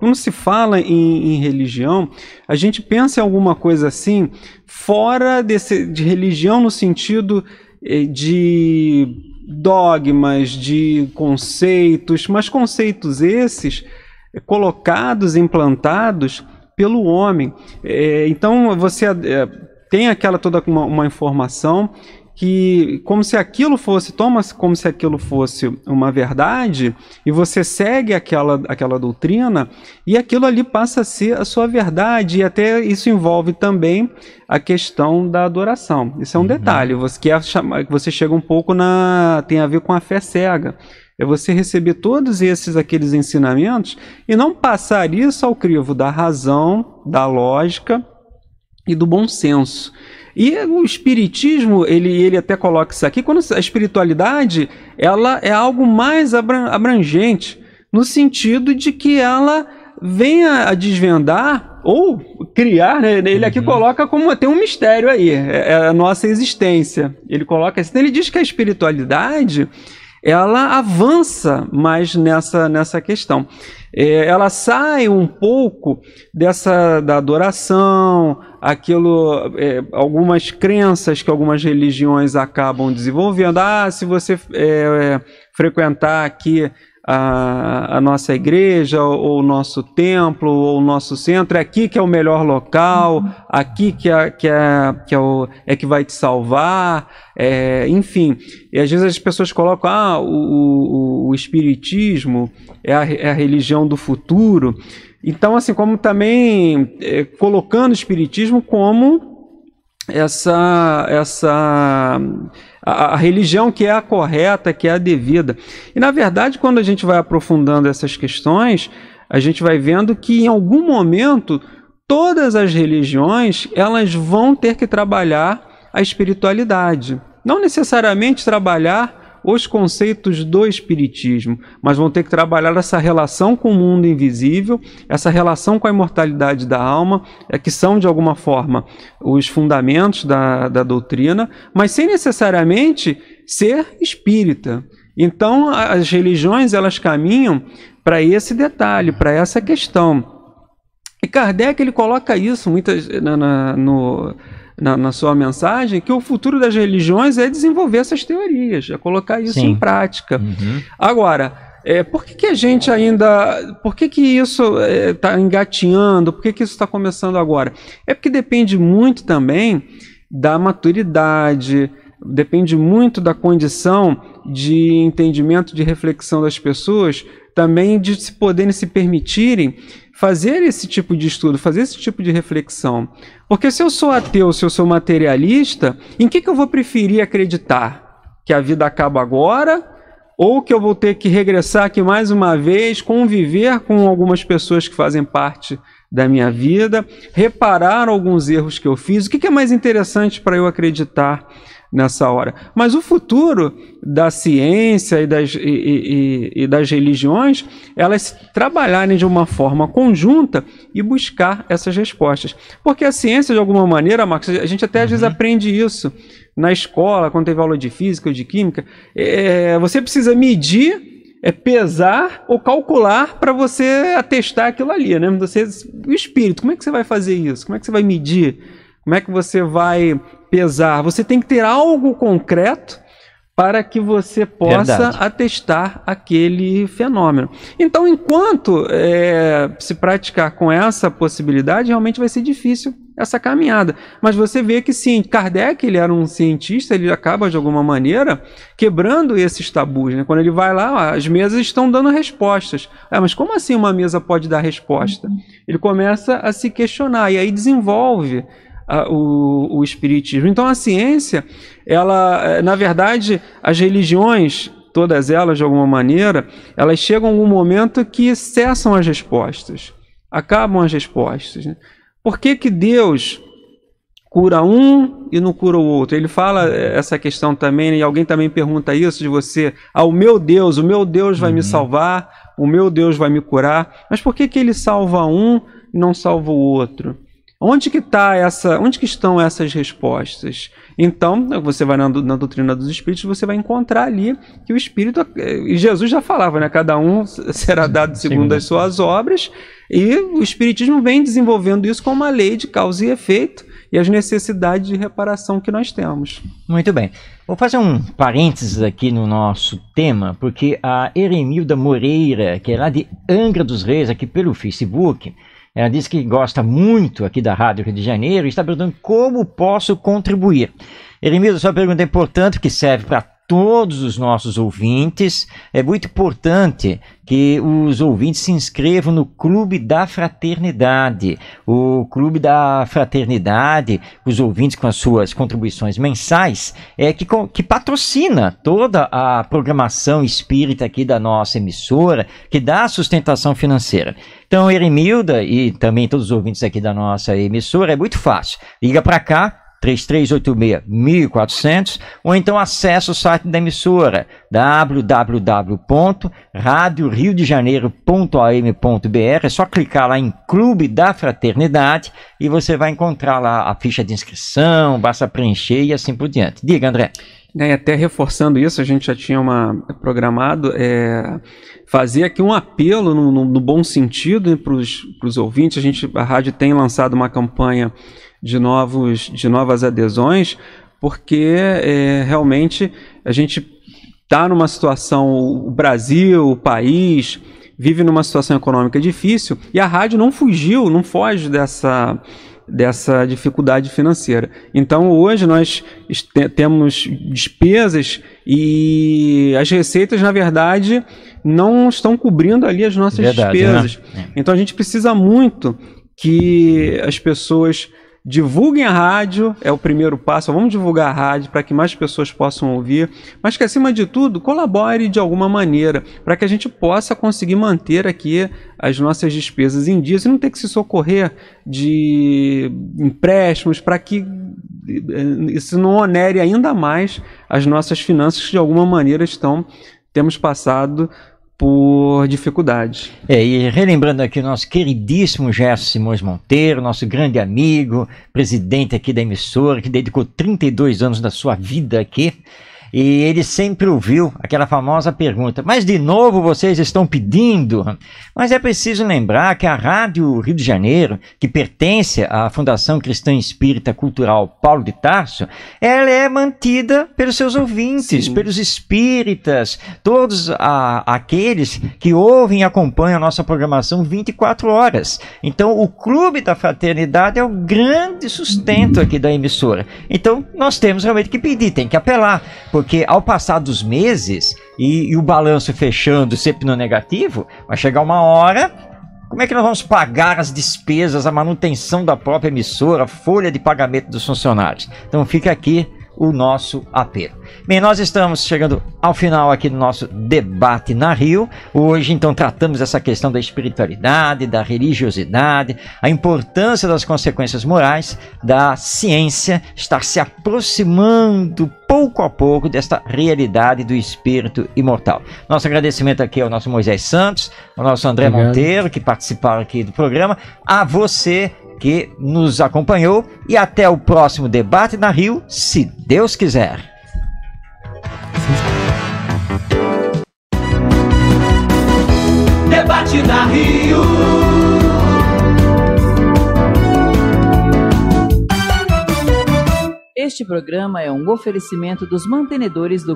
quando se fala em religião, a gente pensa em alguma coisa assim, fora de religião no sentido de dogmas, de conceitos, mas conceitos esses colocados, implantados pelo homem. Então você tem aquela toda uma informação que, como se aquilo fosse, toma-se como se aquilo fosse uma verdade, e você segue aquela doutrina, e aquilo ali passa a ser a sua verdade, e até isso envolve também a questão da adoração. Isso é um detalhe, você chega um pouco tem a ver com a fé cega. É você receber todos aqueles ensinamentos, e não passar isso ao crivo da razão, da lógica e do bom senso. E o espiritismo, ele até coloca isso aqui, quando a espiritualidade, ela é algo mais abrangente, no sentido de que ela venha a desvendar ou criar, né? Ele aqui coloca como tem um mistério aí, é a nossa existência. Ele coloca assim, ele diz que a espiritualidade, ela avança mais nessa questão. Ela sai um pouco da adoração, algumas crenças que algumas religiões acabam desenvolvendo. Se você frequentar aqui a nossa igreja, ou o nosso templo, ou o nosso centro, é aqui que é o melhor local, aqui que vai te salvar, enfim. E às vezes as pessoas colocam, o espiritismo é a religião do futuro. Então, assim, como também colocando o espiritismo como a religião que é a correta, que é a devida. E, na verdade, quando a gente vai aprofundando essas questões, a gente vai vendo que, em algum momento, todas as religiões, elas vão ter que trabalhar a espiritualidade. Não necessariamente trabalhar os conceitos do espiritismo, mas vão ter que trabalhar essa relação com o mundo invisível, essa relação com a imortalidade da alma, que são, de alguma forma, os fundamentos da doutrina, mas sem necessariamente ser espírita. Então, as religiões, elas caminham para esse detalhe, para essa questão. E Kardec, ele coloca isso muitas na sua mensagem, que o futuro das religiões é desenvolver essas teorias, é colocar isso em prática. Agora, por que a gente ainda... Por que isso está engatinhando? Por que isso está começando agora? É porque depende muito também da maturidade, depende muito da condição de entendimento, de reflexão das pessoas, também de se poderem, se permitirem fazer esse tipo de estudo, fazer esse tipo de reflexão. Porque se eu sou ateu, se eu sou materialista, em que eu vou preferir acreditar? Que a vida acaba agora? Ou que eu vou ter que regressar aqui mais uma vez, conviver com algumas pessoas que fazem parte da minha vida, reparar alguns erros que eu fiz? O que é mais interessante para eu acreditar nessa hora. Mas o futuro da ciência e das religiões, elas trabalharem de uma forma conjunta e buscar essas respostas. Porque a ciência, de alguma maneira, Marcos, a gente até às vezes aprende isso na escola, quando teve aula de física ou de química, você precisa medir, pesar ou calcular para você atestar aquilo ali, né? Você, o espírito, como é que você vai fazer isso? Como é que você vai medir? Como é que você vai pesar? Você tem que ter algo concreto para que você possa atestar aquele fenômeno. Então, enquanto se praticar com essa possibilidade, realmente vai ser difícil essa caminhada. Mas você vê que sim, Kardec, ele era um cientista, ele acaba de alguma maneira quebrando esses tabus, né? Quando ele vai lá, as mesas estão dando respostas. Ah, mas como assim uma mesa pode dar resposta? Ele começa a se questionar e aí desenvolve o espiritismo. Então a ciência, ela, na verdade, as religiões, todas elas de alguma maneira, elas chegam a um momento que cessam as respostas, acabam as respostas, né? Por que que Deus cura um e não cura o outro? Ele fala essa questão também, né? E alguém também pergunta isso de você. Ah, o meu Deus vai me salvar, o meu Deus vai me curar. Mas por que que ele salva um e não salva o outro? Onde que tá essa, onde que estão essas respostas? Então, você vai na doutrina dos Espíritos, você vai encontrar ali que o Espírito, e Jesus já falava, né? Cada um será dado segundo as suas obras, e o Espiritismo vem desenvolvendo isso como uma lei de causa e efeito e as necessidades de reparação que nós temos. Muito bem. Vou fazer um parênteses aqui no nosso tema, porque a Eremilda Moreira, que é lá de Angra dos Reis, aqui pelo Facebook, ela diz que gosta muito aqui da Rádio Rio de Janeiro e está perguntando como posso contribuir. Eremilda, sua pergunta é importante, que serve para todos os nossos ouvintes. É muito importante que os ouvintes se inscrevam no Clube da Fraternidade. O Clube da Fraternidade, os ouvintes com as suas contribuições mensais, é que patrocina toda a programação espírita aqui da nossa emissora, que dá sustentação financeira. Então, Eremilda e também todos os ouvintes aqui da nossa emissora, é muito fácil. Liga para cá, 3386-1400, ou então acessa o site da emissora, www.radioriodejaneiro.am.br. É só clicar lá em Clube da Fraternidade e você vai encontrar lá a ficha de inscrição, basta preencher e assim por diante. Diga, André. E até reforçando isso, a gente já tinha programado fazer aqui um apelo no bom sentido para os ouvintes. A rádio tem lançado uma campanha de novas adesões, porque realmente a gente está numa situação, o Brasil, o país, vive numa situação econômica difícil, e a rádio não foge dessa dificuldade financeira. Então hoje nós temos despesas e as receitas, na verdade, não estão cobrindo ali as nossas despesas. Né? Então a gente precisa muito que as pessoas divulguem a rádio, é o primeiro passo. Vamos divulgar a rádio para que mais pessoas possam ouvir, mas que acima de tudo colabore de alguma maneira para que a gente possa conseguir manter aqui as nossas despesas em dias e não ter que se socorrer de empréstimos para que isso não onere ainda mais as nossas finanças, que de alguma maneira temos passado por dificuldades. E relembrando aqui o nosso queridíssimo Gerson Simões Monteiro, nosso grande amigo, presidente aqui da emissora, que dedicou 32 anos da sua vida aqui, e ele sempre ouviu aquela famosa pergunta: mas de novo vocês estão pedindo? Mas é preciso lembrar que a Rádio Rio de Janeiro, que pertence à Fundação Cristã Espírita Cultural Paulo de Tarso, ela é mantida pelos seus ouvintes, pelos espíritas, todos aqueles que ouvem e acompanham a nossa programação 24 horas. Então o Clube da Fraternidade é o grande sustento aqui da emissora. Então nós temos realmente que pedir, tem que apelar, porque ao passar dos meses e o balanço fechando sempre no negativo, vai chegar uma hora. Como é que nós vamos pagar as despesas, a manutenção da própria emissora, a folha de pagamento dos funcionários? Então fica aqui o nosso apelo. Bem, nós estamos chegando ao final aqui do nosso debate na Rio. Hoje, então, tratamos essa questão da espiritualidade, da religiosidade, a importância das consequências morais, da ciência estar se aproximando pouco a pouco desta realidade do espírito imortal. Nosso agradecimento aqui ao nosso Moisés Santos, ao nosso André Monteiro, que participaram aqui do programa, a você que nos acompanhou, e até o próximo debate na Rio, se Deus quiser. Debate na Rio. Este programa é um oferecimento dos mantenedores do